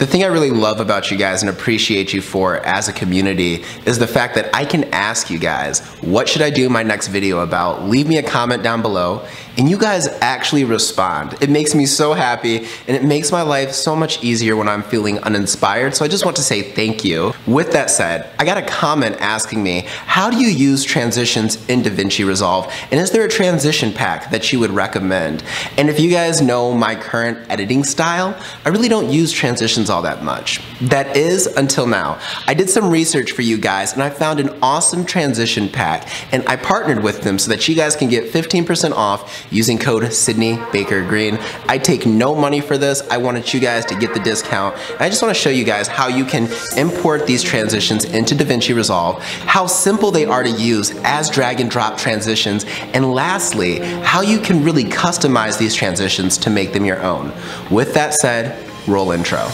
The thing I really love about you guys and appreciate you for as a community is the fact that I can ask you guys, what should I do my next video about? Leave me a comment down below, and you guys actually respond. It makes me so happy, and it makes my life so much easier when I'm feeling uninspired, so I just want to say thank you. With that said, I got a comment asking me, how do you use transitions in DaVinci Resolve, and is there a transition pack that you would recommend? And if you guys know my current editing style, I really don't use transitions all that much. That is until now. I did some research for you guys, and I found an awesome transition pack, and I partnered with them so that you guys can get 15% off using code Sidney Baker-Green. I take no money for this. I wanted you guys to get the discount. And I just want to show you guys how you can import these transitions into DaVinci Resolve, how simple they are to use as drag and drop transitions, and lastly, how you can really customize these transitions to make them your own. With that said, roll intro.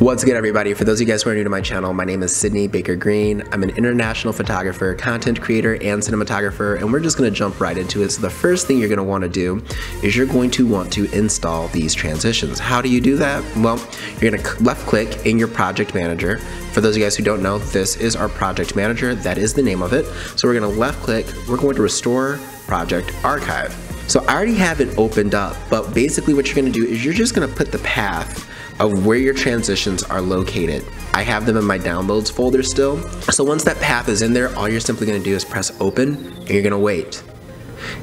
What's good, everybody? For those of you guys who are new to my channel, my name is Sidney Baker-Green. I'm an international photographer, content creator, and cinematographer, and we're just gonna jump right into it. So the first thing you're gonna wanna do is you're going to want to install these transitions. How do you do that? Well, you're gonna left click in your project manager. For those of you guys who don't know, this is our project manager. That is the name of it. So we're gonna left click, we're going to restore project archive. So I already have it opened up, but basically what you're gonna do is you're just gonna put the path of where your transitions are located. I have them in my downloads folder still. So once that path is in there, all you're simply gonna do is press open, and you're gonna wait.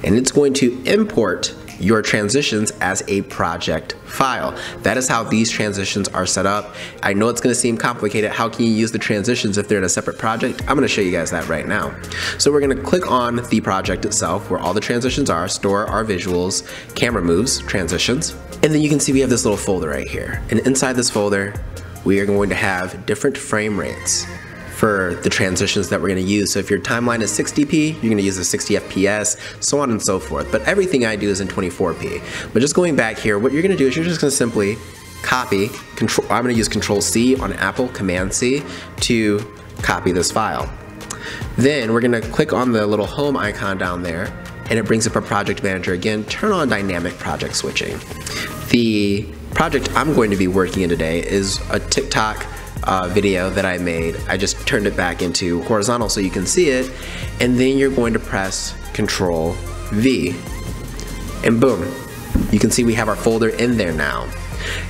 And it's going to import your transitions as a project file. That is how these transitions are set up. I know it's gonna seem complicated. How can you use the transitions if they're in a separate project? I'm gonna show you guys that right now. So we're gonna click on the project itself where all the transitions are, store our visuals, camera moves, transitions. And then you can see we have this little folder right here. And inside this folder, we are going to have different frame rates for the transitions that we're gonna use. So if your timeline is 60p, you're gonna use the 60 FPS, so on and so forth. But everything I do is in 24p. But just going back here, what you're gonna do is you're just gonna simply copy, I'm gonna use Control C on Apple, Command C to copy this file. Then we're gonna click on the little home icon down there, and it brings up our project manager again. Turn on dynamic project switching. The project I'm going to be working in today is a TikTok video that I made. I just turned it back into horizontal so you can see it, and then you're going to press Control V, and boom, you can see we have our folder in there now.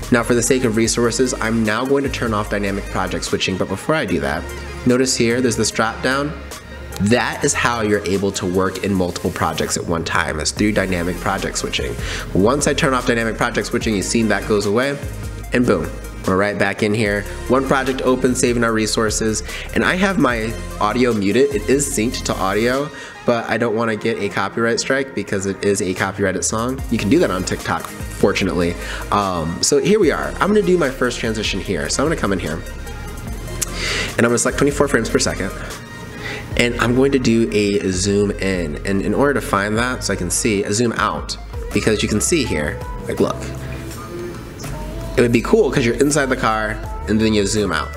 Now for the sake of resources, I'm now going to turn off dynamic project switching, but before I do that, notice here there's this drop down. That is how you're able to work in multiple projects at one time, is through dynamic project switching. Once I turn off dynamic project switching, you've seen that goes away, and boom, we're right back in here. One project open, saving our resources, and I have my audio muted. It is synced to audio, but I don't want to get a copyright strike because it is a copyrighted song. You can do that on TikTok, fortunately. So here we are. I'm going to do my first transition here. So I'm going to come in here, and I'm going to select 24 frames per second. And I'm going to do a zoom in, and in order to find that, so I can see, a zoom out, because you can see here, like look, it would be cool because you're inside the car and then you zoom out.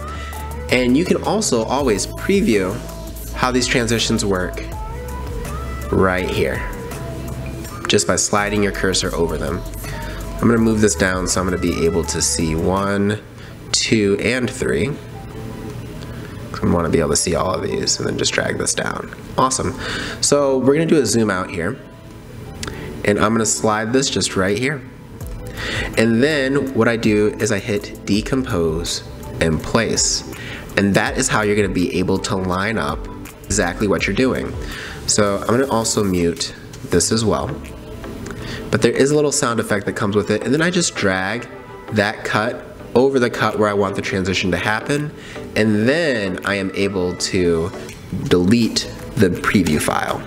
And you can also always preview how these transitions work right here, just by sliding your cursor over them. I'm gonna move this down so I'm gonna be able to see 1, 2, and 3. I want to be able to see all of these, and then just drag this down. Awesome. So we're going to do a zoom out here, and I'm going to slide this just right here. And then what I do is I hit decompose and place, and that is how you're going to be able to line up exactly what you're doing. So I'm going to also mute this as well, but there is a little sound effect that comes with it. And then I just drag that cut over the cut where I want the transition to happen, and then I am able to delete the preview file.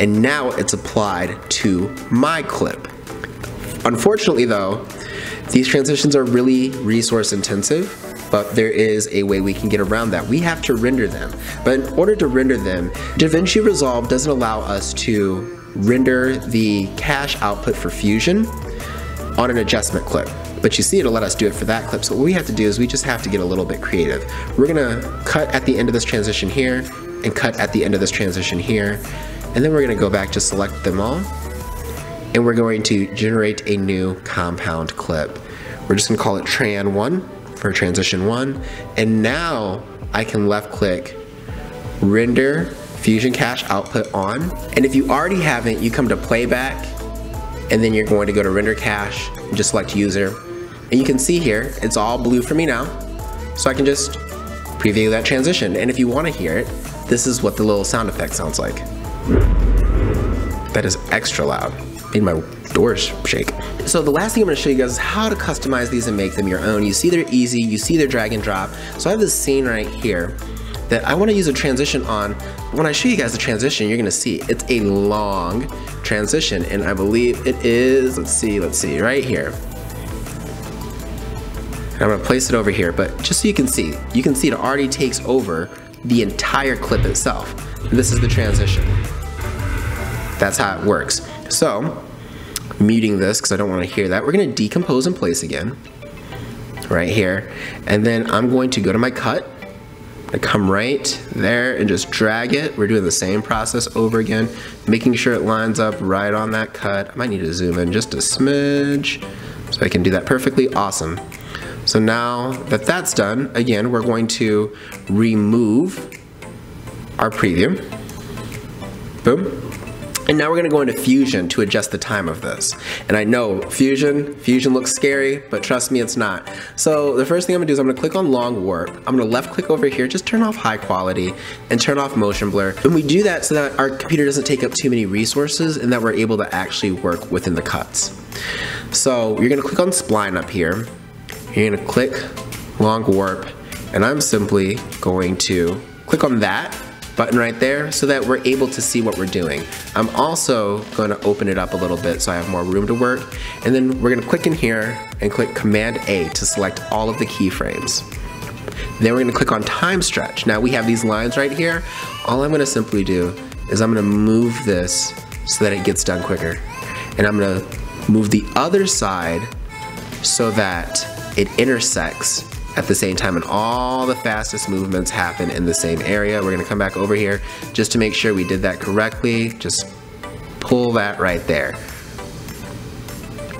And now it's applied to my clip. Unfortunately though, these transitions are really resource intensive, but there is a way we can get around that. We have to render them. But in order to render them, DaVinci Resolve doesn't allow us to render the cache output for Fusion on an adjustment clip. but you see it'll let us do it for that clip. So what we have to do is we just have to get a little bit creative. We're gonna cut at the end of this transition here and cut at the end of this transition here. And then we're gonna go back to select them all. And we're going to generate a new compound clip. We're just gonna call it Tran 1 for transition 1. And now I can left click, render Fusion Cache output on. And if you already haven't, you come to playback, and then you're going to go to render cache and just select user. And you can see here, it's all blue for me now. So I can just preview that transition. And if you wanna hear it, this is what the little sound effect sounds like. That is extra loud. Made my doors shake. So the last thing I'm gonna show you guys is how to customize these and make them your own. You see they're easy, you see they're drag and drop. So I have this scene right here that I wanna use a transition on. When I show you guys the transition, you're gonna see it's a long transition, and I believe it is, let's see, right here. And I'm gonna place it over here, but just so you can see it already takes over the entire clip itself. And this is the transition. That's how it works. So, muting this because I don't want to hear that. We're going to decompose in place again, right here. And then I'm going to go to my cut. I come right there and just drag it. We're doing the same process over again, making sure it lines up right on that cut. I might need to zoom in just a smidge so I can do that perfectly. Awesome. So now that that's done, again, we're going to remove our preview. Boom. And now we're gonna go into Fusion to adjust the time of this. And I know Fusion looks scary, but trust me, it's not. So the first thing I'm gonna do is I'm gonna click on Long Warp. I'm gonna left click over here, just turn off High Quality and turn off Motion Blur. And we do that so that our computer doesn't take up too many resources and that we're able to actually work within the cuts. So you're gonna click on Spline up here. You're gonna click Long Warp, and I'm simply going to click on that button right there so that we're able to see what we're doing. I'm also gonna open it up a little bit so I have more room to work. And then we're gonna click in here and click Command A to select all of the keyframes. Then we're gonna click on Time Stretch. Now we have these lines right here. All I'm gonna simply do is I'm gonna move this so that it gets done quicker. And I'm gonna move the other side so that it intersects at the same time, and all the fastest movements happen in the same area. We're gonna come back over here just to make sure we did that correctly. Just pull that right there.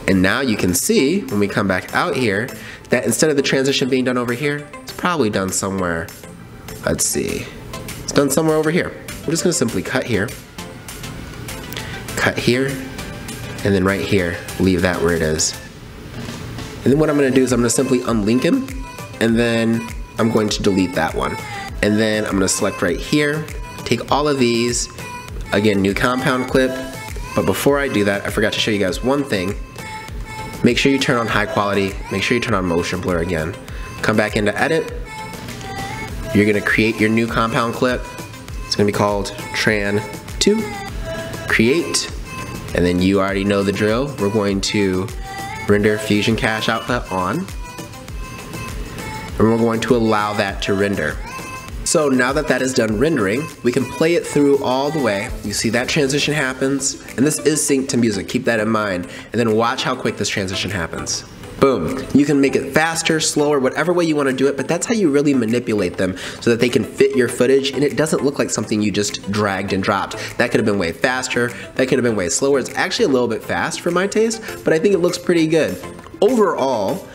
And now you can see when we come back out here that instead of the transition being done over here, it's probably done somewhere. Let's see. It's done somewhere over here. We're just gonna simply cut here, and then right here, leave that where it is. And then what I'm gonna do is I'm gonna simply unlink him, and then I'm going to delete that one. And then I'm gonna select right here, take all of these, again, new compound clip. But before I do that, I forgot to show you guys one thing. Make sure you turn on high quality, make sure you turn on motion blur again. Come back into edit. You're gonna create your new compound clip. It's gonna be called Tran 2, create, and then you already know the drill. We're going to render Fusion Cache output on. And we're going to allow that to render. So now that that is done rendering, we can play it through all the way. You see that transition happens, and this is synced to music, keep that in mind. And then watch how quick this transition happens. Boom. You can make it faster, slower, whatever way you want to do it, but that's how you really manipulate them so that they can fit your footage and it doesn't look like something you just dragged and dropped. That could have been way faster, that could have been way slower. It's actually a little bit fast for my taste, but I think it looks pretty good. Overall,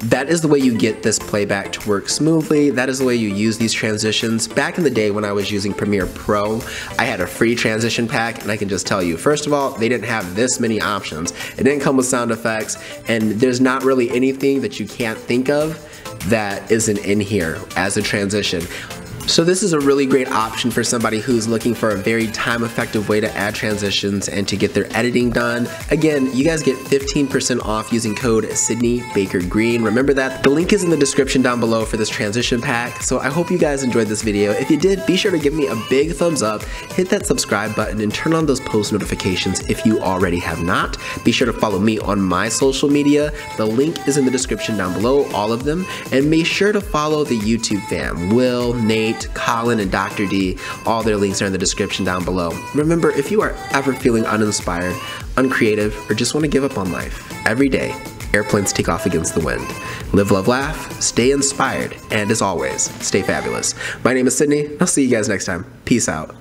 that is the way you get this playback to work smoothly. That is the way you use these transitions. Back in the day when I was using Premiere Pro, I had a free transition pack, and I can just tell you, first of all, they didn't have this many options. It didn't come with sound effects, and there's not really anything that you can't think of that isn't in here as a transition. So this is a really great option for somebody who's looking for a very time effective way to add transitions and to get their editing done. Again, you guys get 15% off using code Sidney Baker Green. Remember that. The link is in the description down below for this transition pack. So I hope you guys enjoyed this video. If you did, be sure to give me a big thumbs up, hit that subscribe button, and turn on those post notifications if you already have not. Be sure to follow me on my social media. The link is in the description down below, all of them. And be sure to follow the YouTube fam, Will, Nate, Colin, and Dr. D. All their links are in the description down below. Remember, if you are ever feeling uninspired, uncreative, or just want to give up on life, every day Airplanes take off against the wind. Live, love, laugh, stay inspired, and as always, stay fabulous. My name is Sidney. I'll see you guys next time. Peace out.